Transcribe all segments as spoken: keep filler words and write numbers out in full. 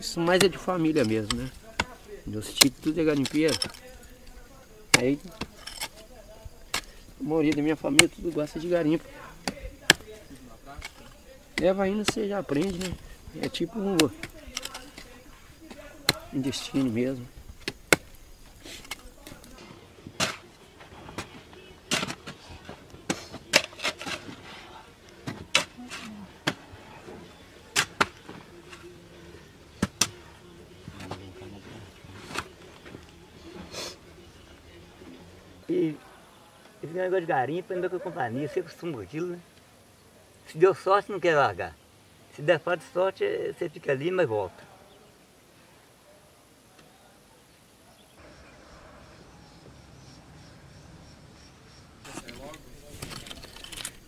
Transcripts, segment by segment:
Isso mais é de família mesmo, né? Meus tios tudo é garimpeiro. Aí a maioria da minha família tudo gosta de garimpo. Leva ainda, você já aprende, né? É tipo um, um destino mesmo. E esse negócio de garimpo ainda com a companhia, você acostuma com aquilo, né? Se deu sorte, não quer largar. Se der falta de sorte, você fica ali, mas volta.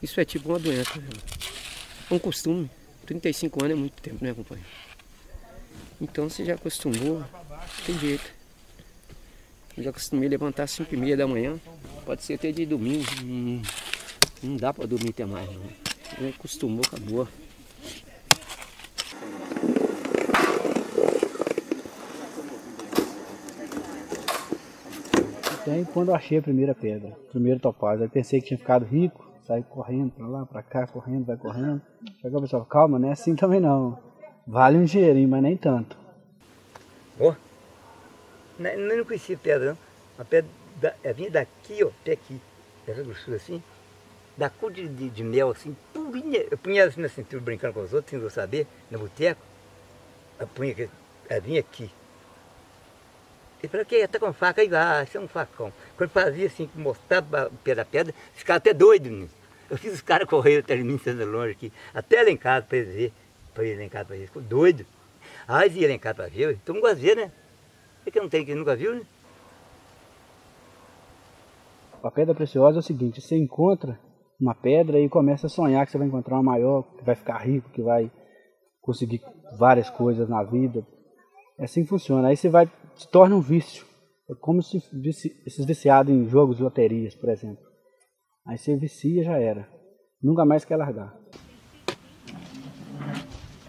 Isso é tipo uma doença, né? É um costume. trinta e cinco anos é muito tempo, né, companheiro? Então você já acostumou, não tem jeito. Eu já acostumei a levantar às cinco e meia da manhã, pode ser até de domingo, hum, não dá para dormir até mais, né? Já acostumou, acabou. Daí quando eu achei a primeira pedra, o primeiro topázio, aí pensei que tinha ficado rico, saí correndo para lá, para cá, correndo, vai correndo. Chegou o pessoal, calma, não é assim também não, vale um dinheirinho, mas nem tanto. Oh. Eu não conhecia pedra, não. Uma pedra da, vinha daqui, ó, até aqui, dessa grossura assim, da cor de, de, de mel, assim, purinha. Eu punha assim na cintura brincando com os outros, sem eu saber, no boteco. Eu punha, ela vinha aqui. Ele falou que tá com faca, aí vai, isso é um facão. Quando fazia assim, mostrava o pé da pedra, os caras até doidos, menino. Eu fiz os caras correr até de mim, sendo longe aqui, até lá em casa, pra eles verem, pra eles lá em casa, pra eles, ficou doido. Aí eles iam lá em casa pra ver, todo mundo gosta de ver, né? É que não tem quem nunca viu, né? A pedra preciosa é o seguinte, você encontra uma pedra e começa a sonhar que você vai encontrar uma maior, que vai ficar rico, que vai conseguir várias coisas na vida. É assim que funciona. Aí você vai, se torna um vício. É como se fosse viciado em jogos de loterias, por exemplo. Aí você vicia e já era. Nunca mais quer largar.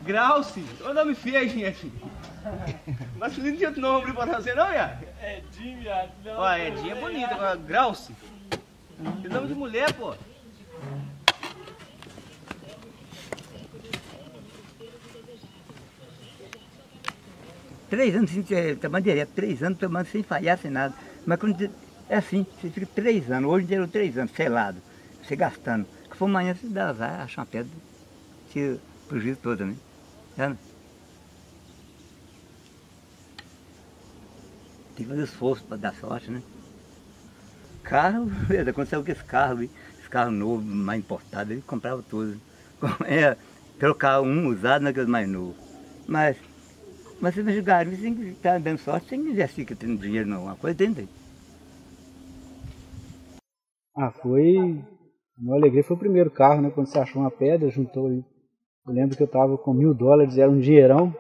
Grauce, olha o nome feio, gente. Mas não tinha outro nome pra você não, Iá? Edinho, Iá. Ó, Edinho é bonita, agora Grauce. É nome de mulher, pô. Três anos sem tomando direto, três anos tomando sem falhar, sem nada. Mas quando é assim, você fica três anos, hoje gerou três anos, selado, você gastando. Porque foi amanhã, você dá azar, acha uma pedra, tira o prejuízo todo, né? É, né? Tem que fazer esforço para dar sorte, né? Carro, beleza, aconteceu com esse carro, esse carro novo, mais importado, ele comprava tudo. É, trocar um usado naquele mais novo. Mas, mas se você tem que estar dando sorte, tem que investir que tem dinheiro não, uma coisa tem. Ah, foi... A minha alegria foi o primeiro carro, né? Quando você achou uma pedra, juntou ali. Eu lembro que eu tava com mil dólares, era um dinheirão.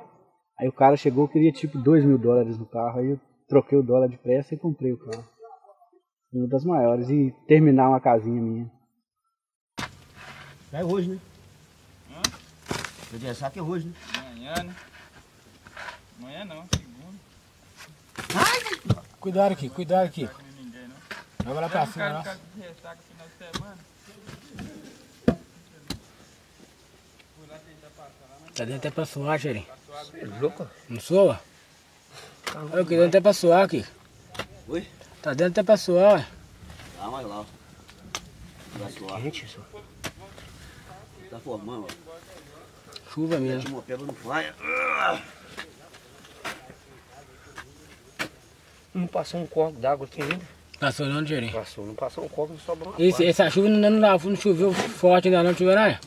Aí o cara chegou, queria tipo dois mil dólares no carro, aí eu troquei o dólar depressa e comprei o carro. Uma das maiores. E terminar uma casinha minha. É hoje, né? Hã? Eu deixar que é hoje, né? Amanhã, né? Amanhã não, segunda. Ai! Cuidado aqui, cuidado aqui. Vai lá pra cima, nossa. Tá dentro até pra suar, Xerinho. Não soa? Eu queria até pra suar aqui. Oi? Tá dentro até pra suar. Ah, vai lá. Vai suar. Quente, isso. Tá formando, ó. Chuva mesmo. Uma pedra não vai. Não passou um copo d'água aqui ainda? Passou não, Xerinho? Passou. Não passou um copo, não sobrou nada. Esse, essa chuva não, não, não choveu forte ainda não, choveu nada?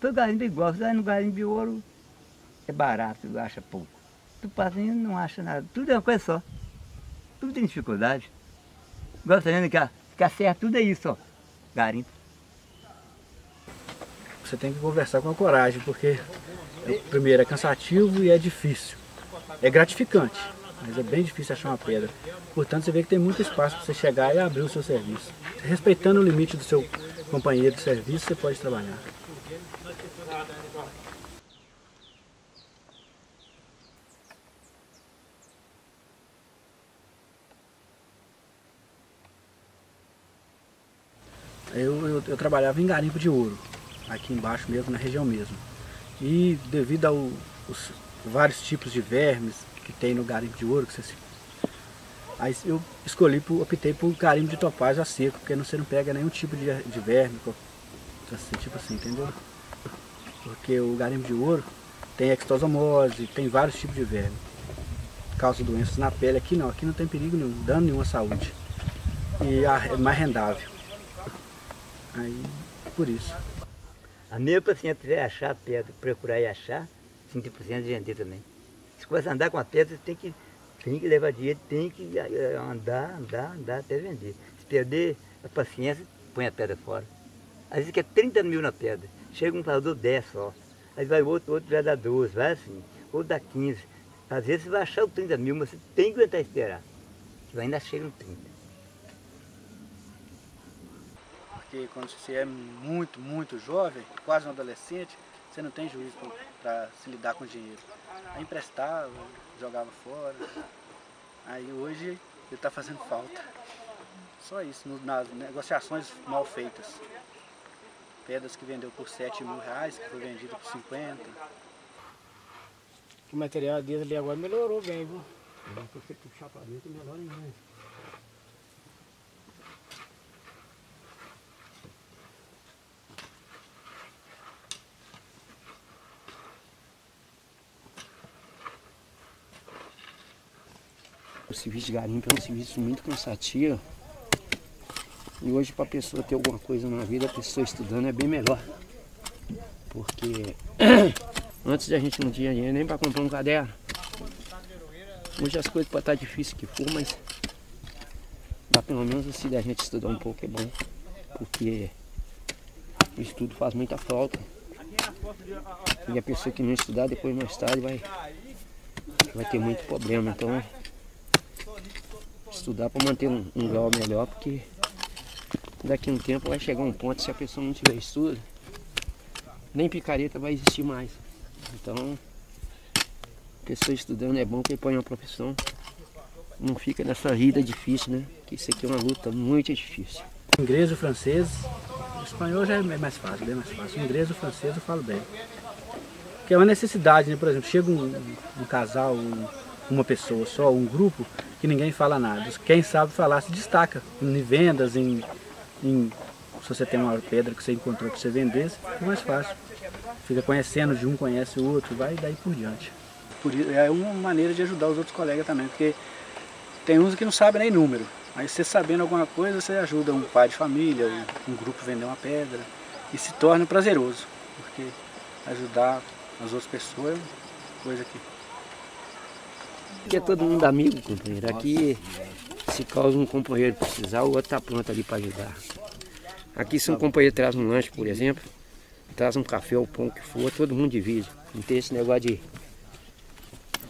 Todo garimpo igual, você vai no garimpo de ouro, é barato, acha pouco. Tu passa e não acha nada. Tudo é uma coisa só. Tudo tem dificuldade. Agora você vendo que a, que a serra tudo é isso, ó. Garimpo. Você tem que conversar com a coragem, porque primeiro é cansativo e é difícil. É gratificante, mas é bem difícil achar uma pedra. Portanto, você vê que tem muito espaço para você chegar e abrir o seu serviço. Respeitando o limite do seu companheiro de serviço, você pode trabalhar. eu, eu, eu trabalhava em garimpo de ouro, aqui embaixo mesmo, na região mesmo. E devido aos vários tipos de vermes que tem no garimpo de ouro, que você, aí eu escolhi, optei por garimpo de topázio a seco, porque você não pega nenhum tipo de, de verme, assim, tipo assim, entendeu? Porque o garimpo de ouro tem extossomose, tem vários tipos de verme, causa doenças na pele. Aqui não, aqui não tem perigo nenhum, dano nenhum à saúde. E é mais rendável. Aí, por isso. A meia paciente é achar pedra, procurar e achar, cinquenta por cento de vender também. Se começa a andar com a pedra, tem que, tem que levar dinheiro, tem que andar, andar, andar até vender. Se perder a paciência, põe a pedra fora. Às vezes quer trinta mil na pedra, chega um falador dez só. Aí vai outro, outro já dá doze, vai assim, outro dá quinze. Às vezes você vai achar o trinta mil, mas você tem que aguentar esperar. Você ainda chega no trinta. Porque quando você é muito, muito jovem, quase um adolescente, você não tem juízo para se lidar com o dinheiro. Aí emprestava, jogava fora. Aí hoje ele está fazendo falta. Só isso, nas negociações mal feitas. Pedras que vendeu por sete mil reais, que foi vendida por cinquenta. O material dele ali agora melhorou bem, viu? Agora se você puxar para dentro, melhora ainda. O serviço de garimpo é um serviço muito cansativo. E hoje, para a pessoa ter alguma coisa na vida, a pessoa estudando é bem melhor. Porque antes a gente não tinha dinheiro nem para comprar um caderno. Hoje as coisas podem estar difíceis que for, mas dá pelo menos assim da gente estudar um pouco, é bom. Porque o estudo faz muita falta. E a pessoa que não estudar, depois mais tarde vai, vai ter muito problema. Então, estudar para manter um, um grau melhor, porque daqui a um tempo vai chegar um ponto, se a pessoa não tiver estudo, nem picareta vai existir mais. Então, a pessoa estudando é bom, que põe uma profissão, não fica nessa vida difícil, né? Porque isso aqui é uma luta muito difícil. O inglês, o francês, o espanhol já é mais fácil, bem mais fácil. O inglês e o francês eu falo bem. Porque é uma necessidade, né? Por exemplo, chega um, um casal, um, uma pessoa só, um grupo, que ninguém fala nada. Quem sabe falar se destaca em vendas, em, em se você tem uma pedra que você encontrou para você vender, é mais fácil. Fica conhecendo de um, conhece o outro, vai daí por diante. Por isso, é uma maneira de ajudar os outros colegas também, porque tem uns que não sabem nem número. Aí você sabendo alguma coisa, você ajuda um pai de família, um, um grupo a vender uma pedra, e se torna prazeroso, porque ajudar as outras pessoas é uma coisa que... Aqui é todo mundo amigo, companheiro. Aqui, se causa um companheiro precisar, o outro está pronto ali para ajudar. Aqui, se um companheiro traz um lanche, por exemplo, traz um café ou pão, o que for, todo mundo divide. Não tem esse negócio de,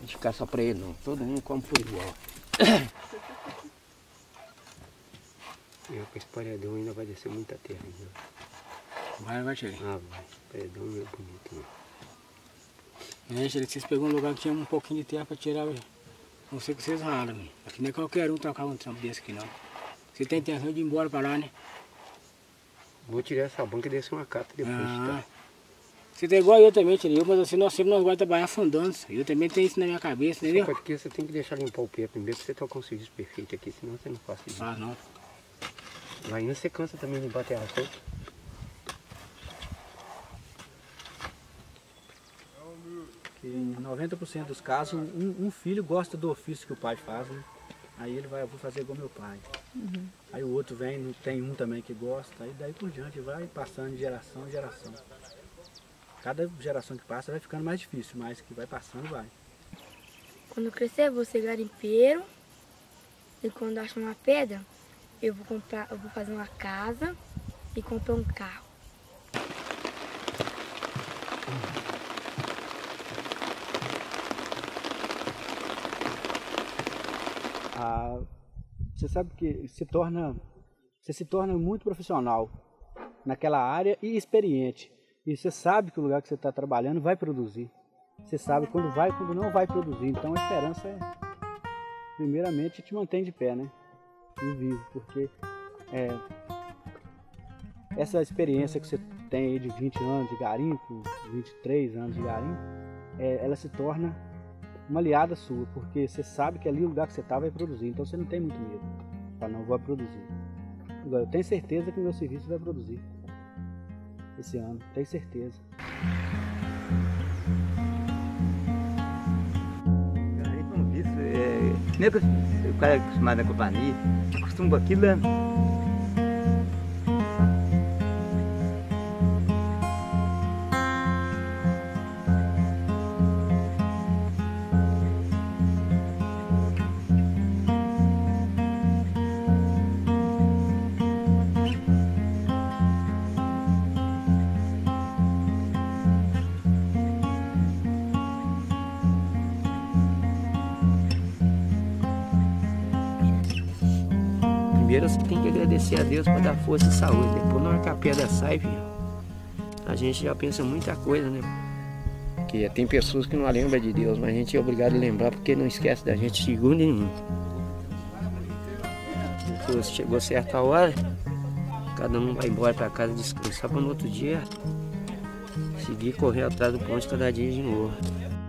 de ficar só para ele, não. Todo mundo come por igual. Eu, com esse paredão ainda vai descer muita terra. Ainda. Vai, vai, chegar. Ah, vai. Paredão não é bonito, não. É, vocês pegam um lugar que tinha um pouquinho de terra para tirar, não sei o que vocês ralam, né? Aqui nem qualquer um trocar um trampo desse aqui, não. Você tem intenção de ir embora para lá, né? Vou tirar essa banca e descer uma cata depois, ah, tá? Você tá igual eu também, tirei eu, mas assim, nós sempre nós vamos trabalhar afundando. Eu também tenho isso na minha cabeça, entendeu? Só porque você tem que deixar limpar o pé primeiro, pra você tocar um serviço perfeito aqui, senão você não faz isso. Ah, não. Lá ainda você cansa também de bater a terra. Em noventa por cento dos casos, um, um filho gosta do ofício que o pai faz, né? Aí ele vai, eu vou fazer igual meu pai. Uhum. Aí o outro vem, tem um também que gosta, aí daí por diante vai passando de geração em geração. Cada geração que passa vai ficando mais difícil, mas que vai passando, vai. Quando crescer, eu vou ser garimpeiro, e quando eu achar uma pedra, eu vou, comprar, eu vou fazer uma casa e comprar um carro. Ah, você sabe que se torna, você se torna muito profissional naquela área e experiente. E você sabe que o lugar que você está trabalhando vai produzir. Você sabe quando vai e quando não vai produzir. Então a esperança é, primeiramente, te mantém de pé, né? E vivo, porque é, essa experiência que você tem de vinte anos de garimpo, vinte e três anos de garimpo, é, ela se torna uma aliada sua, porque você sabe que ali o lugar que você está vai produzir, então você não tem muito medo. Fala, não, vou produzir. Agora, eu tenho certeza que o meu serviço vai produzir esse ano, tenho certeza. Garimpo é um vício, é, nem o cara é acostumado na companhia, acostuma aquilo, né? Primeiro você tem que agradecer a Deus por dar força e saúde. Depois, na hora que a pedra sai, filho, a gente já pensa muita coisa, né? Porque tem pessoas que não lembram de Deus, mas a gente é obrigado a lembrar porque não esquece da gente segundo nenhum. Então, chegou certa hora, cada um vai embora para casa descansar para no outro dia seguir correr atrás do pão de cada dia de novo.